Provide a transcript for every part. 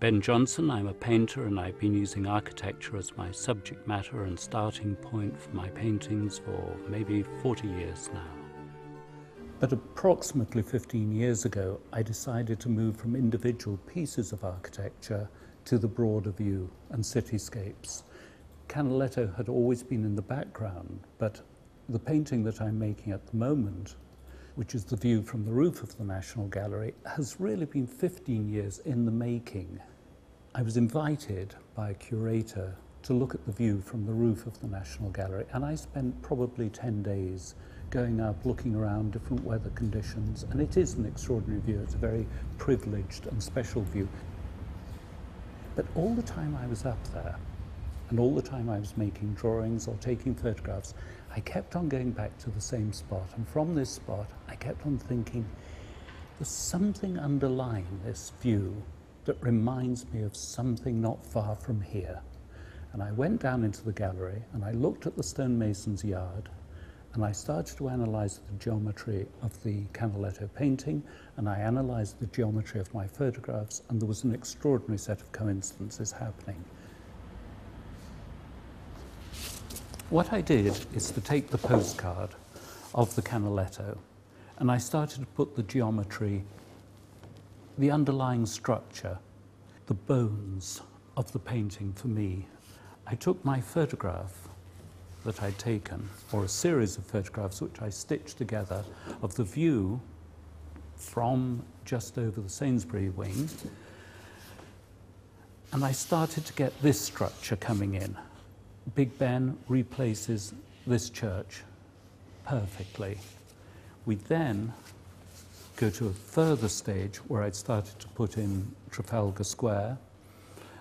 Ben Johnson. I'm a painter and I've been using architecture as my subject matter and starting point for my paintings for maybe 40 years now. But approximately 15 years ago, I decided to move from individual pieces of architecture to the broader view and cityscapes. Canaletto had always been in the background, but the painting that I'm making at the moment, which is the view from the roof of the National Gallery, has really been 15 years in the making. I was invited by a curator to look at the view from the roof of the National Gallery, and I spent probably 10 days going up, looking around different weather conditions, and it is an extraordinary view. It's a very privileged and special view. But all the time I was up there, and all the time I was making drawings or taking photographs, I kept on going back to the same spot. And from this spot, I kept on thinking, there's something underlying this view that reminds me of something not far from here. And I went down into the gallery and I looked at the stonemason's yard and I started to analyze the geometry of the Canaletto painting, and I analyzed the geometry of my photographs, and there was an extraordinary set of coincidences happening. What I did is to take the postcard of the Canaletto and I started to put the geometry, the underlying structure, the bones of the painting for me. I took my photograph that I'd taken, or a series of photographs which I stitched together, of the view from just over the Sainsbury Wing, and I started to get this structure coming in. Big Ben replaces this church perfectly. We then go to a further stage where I'd started to put in Trafalgar Square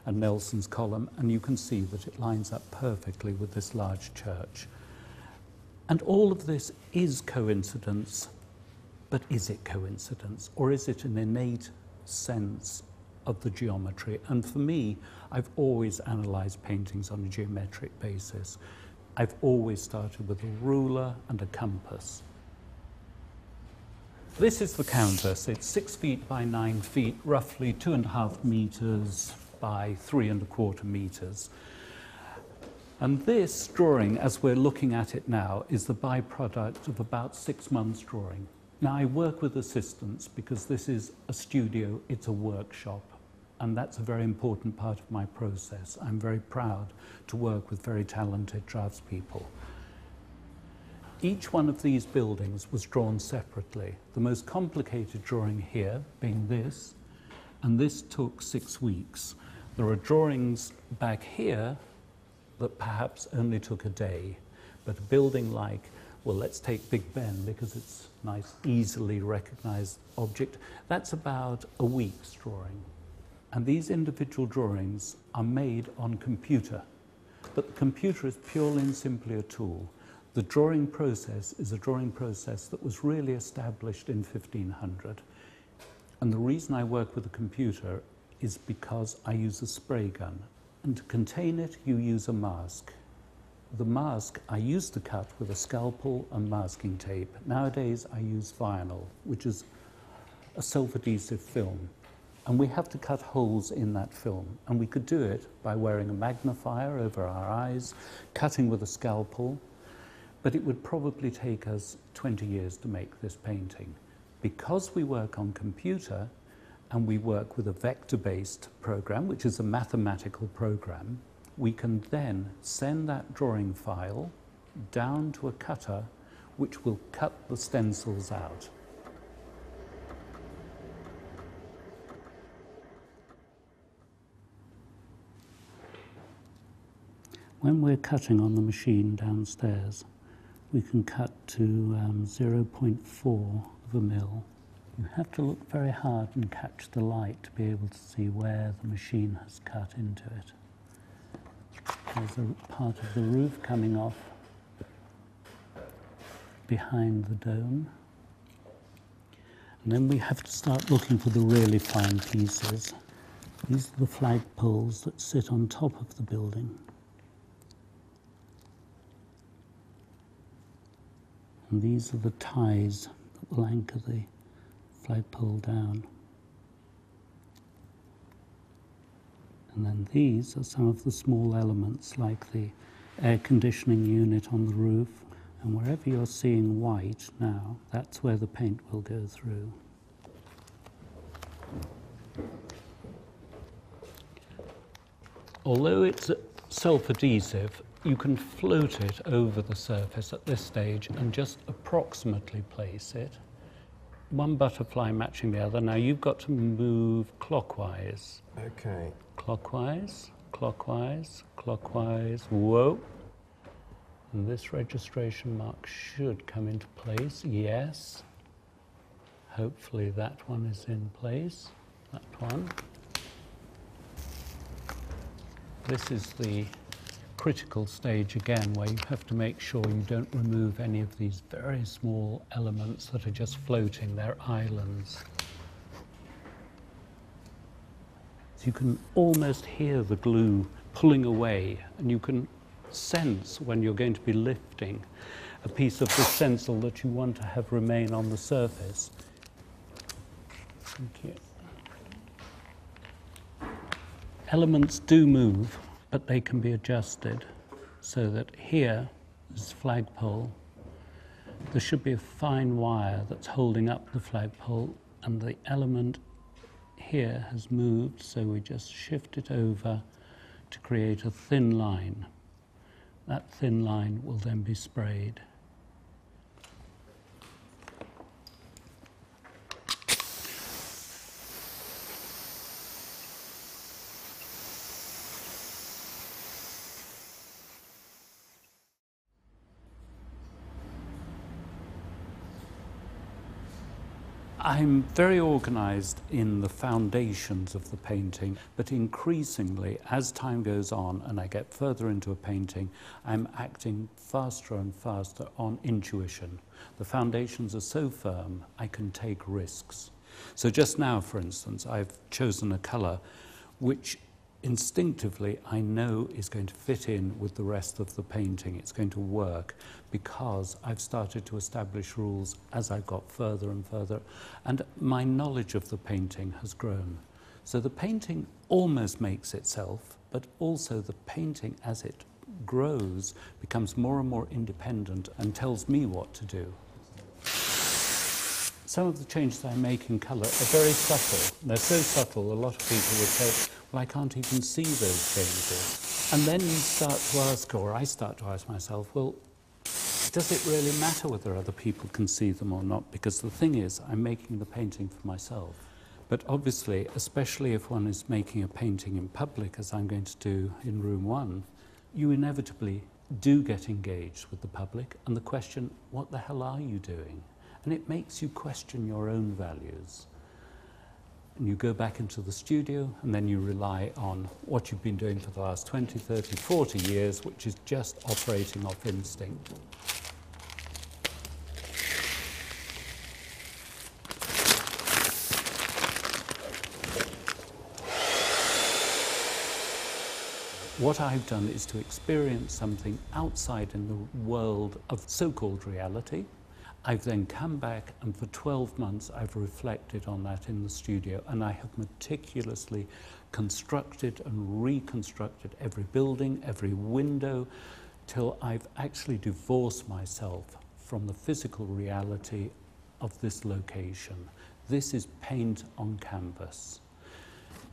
and Nelson's column, and you can see that it lines up perfectly with this large church. And all of this is coincidence, but is it coincidence, or is it an innate sense of the geometry? And for me, I've always analysed paintings on a geometric basis. I've always started with a ruler and a compass. This is the canvas. It's 6 feet by 9 feet, roughly 2.5 meters by 3.25 meters. And this drawing, as we're looking at it now, is the byproduct of about 6 months drawing. Now, I work with assistants because this is a studio, it's a workshop. And that's a very important part of my process. I'm very proud to work with very talented draftspeople. Each one of these buildings was drawn separately. The most complicated drawing here being this, and this took 6 weeks. There are drawings back here that perhaps only took a day, but a building like, well, let's take Big Ben because it's a nice, easily recognized object. That's about a week's drawing. And these individual drawings are made on computer. But the computer is purely and simply a tool. The drawing process is a drawing process that was really established in 1500. And the reason I work with a computer is because I use a spray gun. And to contain it, you use a mask. The mask I used to cut with a scalpel and masking tape. Nowadays, I use vinyl, which is a self-adhesive film. And we have to cut holes in that film. And we could do it by wearing a magnifier over our eyes, cutting with a scalpel. But it would probably take us 20 years to make this painting. Because we work on computer and we work with a vector-based program, which is a mathematical program, we can then send that drawing file down to a cutter, which will cut the stencils out. When we're cutting on the machine downstairs, we can cut to 0.4 of a mil. You have to look very hard and catch the light to be able to see where the machine has cut into it. There's a part of the roof coming off behind the dome. And then we have to start looking for the really fine pieces. These are the flagpoles that sit on top of the building. And these are the ties that will anchor the flagpole down. And then these are some of the small elements, like the air conditioning unit on the roof. And wherever you're seeing white now, that's where the paint will go through. Although it's self-adhesive, you can float it over the surface at this stage and just approximately place it. One butterfly matching the other. Now you've got to move clockwise. Okay. Clockwise, clockwise, clockwise, whoa. And this registration mark should come into place, yes. Hopefully that one is in place, that one. This is the critical stage again, where you have to make sure you don't remove any of these very small elements that are just floating, they're islands. So you can almost hear the glue pulling away, and you can sense when you're going to be lifting a piece of the stencil that you want to have remain on the surface. Thank you. Elements do move, but they can be adjusted so that here is flagpole. There should be a fine wire that's holding up the flagpole, and the element here has moved, so we just shift it over to create a thin line. That thin line will then be sprayed. I'm very organised in the foundations of the painting, but increasingly, as time goes on and I get further into a painting, I'm acting faster and faster on intuition. The foundations are so firm, I can take risks. So just now, for instance, I've chosen a colour which instinctively I know is going to fit in with the rest of the painting. It's going to work because I've started to establish rules as I've got further and further, and my knowledge of the painting has grown. So the painting almost makes itself, but also the painting as it grows becomes more and more independent and tells me what to do. Some of the changes I make in colour are very subtle. They're so subtle a lot of people would say, well, I can't even see those changes. And then you start to ask, or I start to ask myself, well, does it really matter whether other people can see them or not? Because the thing is, I'm making the painting for myself. But obviously, especially if one is making a painting in public, as I'm going to do in room one, you inevitably do get engaged with the public and the question, what the hell are you doing? And it makes you question your own values. And you go back into the studio, and then you rely on what you've been doing for the last 20, 30, 40 years, which is just operating off instinct. What I've done is to experience something outside in the world of so-called reality. I've then come back, and for 12 months I've reflected on that in the studio, and I have meticulously constructed and reconstructed every building, every window, till I've actually divorced myself from the physical reality of this location. This is paint on canvas.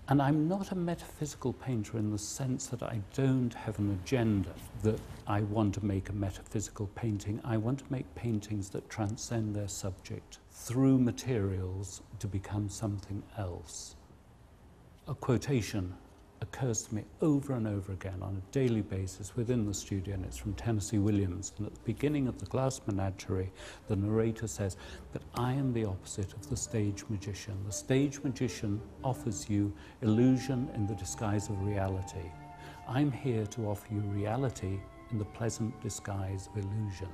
And I'm not a metaphysical painter in the sense that I don't have an agenda that I want to make a metaphysical painting. I want to make paintings that transcend their subject through materials to become something else. A quotation occurs to me over and over again on a daily basis within the studio, and it's from Tennessee Williams. And at the beginning of the Glass Menagerie, the narrator says, "But I am the opposite of the stage magician. The stage magician offers you illusion in the disguise of reality. I'm here to offer you reality in the pleasant disguise of illusion."